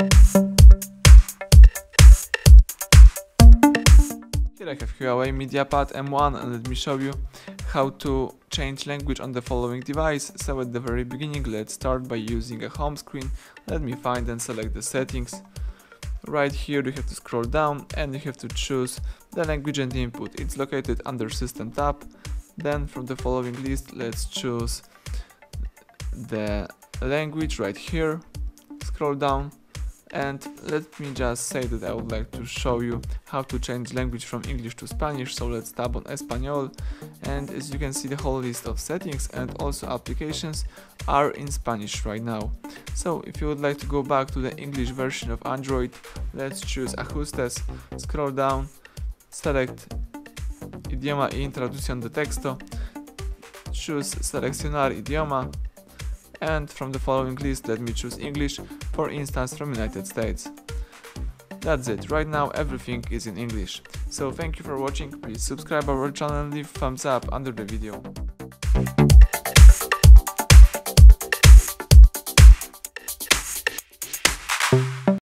Here I have Huawei MediaPad M1 and let me show you how to change language on the following device. So at the very beginning, let's start by using a home screen. Let me find and select the settings. Right here you have to scroll down and you have to choose the language and input. It's located under System tab. Then from the following list, let's choose the language right here. Scroll down. And let me just say that I would like to show you how to change language from English to Spanish, so let's tap on Espanol, and as you can see, the whole list of settings and also applications are in Spanish right now. So if you would like to go back to the English version of Android, let's choose Ajustes, scroll down, select Idioma y Introducción de Texto, choose Seleccionar Idioma, and from the following list let me choose English, for instance from United States. That's it, right now everything is in English. So thank you for watching, please subscribe our channel and leave thumbs up under the video.